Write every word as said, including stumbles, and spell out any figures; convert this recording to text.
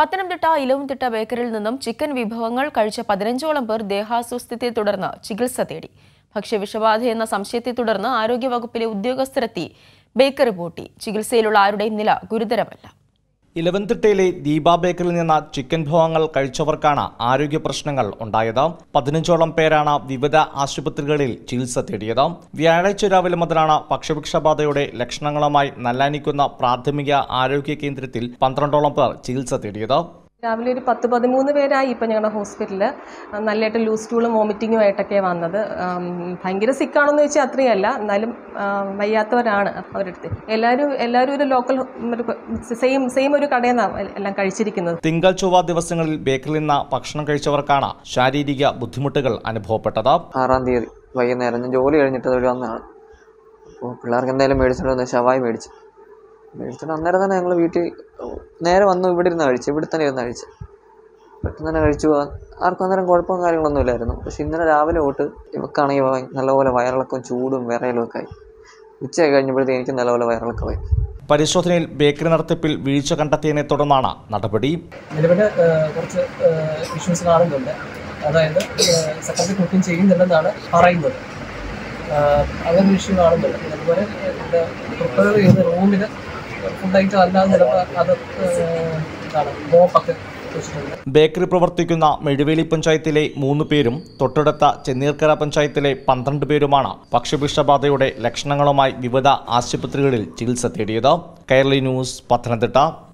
Pathanamthitta Ilavunthittu Bakeril Ninnum chicken vibhavangal കഴിച്ച പതിനഞ്ചോളം പേർ ദേഹാസ്വസ്ഥതയെ തുടർന്ന് ചികിത്സ തേടി. ഭക്ഷ്യവിഷബാധയെന്ന സംശയത്തെ തുടർന്ന് ആരോഗ്യ വകുപ്പിലെ ഉദ്യോഗസ്ഥരെത്തി ബേക്കറി പൂട്ടി. ചികിത്സയിലുള്ള ആരുടെയും നില ഗുരുതരമല്ല. ഇലവന്തിട്ടയിലെ ദീപ ബേക്കറിൽ നിന്ന ചിക്കൻ വിഭവങ്ങൾ കഴിച്ചവർക്കാണ് ആരോഗ്യ പ്രശ്നങ്ങൾ ഉണ്ടായത്. പതിനഞ്ചോളം പേരാണ് വിവിധ ആശുപത്രികളിൽ ചികിത്സ തേടിയത്. വ്യാഴാഴ്ച രാവിലെ മുതലാണ് പക്ഷവിക്ഷബാധയുടെ ലക്ഷണങ്ങളുമായി നല്ലാനിക്കുന്ന പ്രാഥമിക ആരോഗ്യ കേന്ദ്രത്തിൽ പന്ത്രണ്ടോളം പേർ ചികിത്സ തേടിയത്. രാവിലെ ഒരു പത്ത് പതിമൂന്ന് പേരായി ഇപ്പം ഞങ്ങളുടെ ഹോസ്പിറ്റലിൽ നല്ലതായിട്ട് ലൂസ് സ്റ്റൂളും വോമിറ്റിങ്ങും ആയിട്ടൊക്കെ വന്നത്. ഭയങ്കര സിക്കാണെന്ന് ചോദിച്ചാൽ അത്രയല്ല, എന്നാലും വയ്യാത്തവരാണ്. അവരടുത്ത് എല്ലാവരും എല്ലാവരും ഒരു ലോക്കൽ സെയിം സെയിം ഒരു കടയിൽ നിന്നാണ് എല്ലാം കഴിച്ചിരിക്കുന്നത്. തിങ്കൾ ചൊവ്വ ദിവസങ്ങളിൽ ബേക്കറിൽ നിന്ന് ഭക്ഷണം കഴിച്ചവർക്കാണ് ശാരീരിക ബുദ്ധിമുട്ടുകൾ അനുഭവപ്പെട്ടത്. ആറാം തീയതി വൈകുന്നേരം ഞാൻ ജോലി കഴിഞ്ഞിട്ട് വന്നതാണ്. അപ്പോൾ പിള്ളേർക്ക് എന്തായാലും മേടിച്ചിട്ടുണ്ടെന്ന് ശവായി മേടിച്ചു. മേടിച്ചിട്ട് അന്നേരം തന്നെ ഞങ്ങൾ വീട്ടിൽ നേരെ വന്നു. ഇവിടെ ഇരുന്ന് കഴിച്ചു, ഇവിടെ തന്നെ ഇരുന്ന് കഴിച്ചു, പെട്ടെന്ന് തന്നെ കഴിച്ചു. ആർക്കും അന്നേരം കുഴപ്പവും കാര്യങ്ങളൊന്നും ഇല്ലായിരുന്നു. പക്ഷെ ഇന്നലെ രാവിലെ തൊട്ട് ഇവക്കാണെങ്കിൽ നല്ലപോലെ വയറിളക്കം, ചൂടും വിറയലും ഒക്കെ ആയി. ഉച്ചയായി കഴിഞ്ഞപ്പോഴത്തേക്ക് എനിക്ക് നല്ലപോലെ വയറിളക്കമായി. പരിശോധനയിൽ ബേക്കറി നടത്തിപ്പിൽ വീഴ്ച കണ്ടെത്തിയതിനെ തുടർന്നാണ് നടപടി. നിലവിൽ കുറച്ച് ഇഷ്യൂസ് കാണുന്നുണ്ട്. അതായത് സെക്കൻഡറി കുക്കിംഗ് ചെയ്യുന്നുണ്ടെന്നാണ് പറയുന്നത്. അങ്ങനെ ഇഷ്യൂ കാണുന്നുണ്ട്. അതുപോലെ പ്രിപ്പയർ ചെയ്യുന്ന റൂമിൽ ഫുഡായിട്ട് അല്ലാതെ ചിലപ്പോൾ അത് എന്താണ് ബോപ്പൊക്കെ. ബേക്കറി പ്രവർത്തിക്കുന്ന മെഴുവേലി പഞ്ചായത്തിലെ മൂന്ന് പേരും തൊട്ടടുത്ത ചെന്നീർക്കര പഞ്ചായത്തിലെ പന്ത്രണ്ട് പേരുമാണ് പക്ഷവിഷബാധയുടെ ലക്ഷണങ്ങളുമായി വിവിധ ആശുപത്രികളിൽ ചികിത്സ തേടിയത്. കൈരളി ന്യൂസ്, പത്തനംതിട്ട.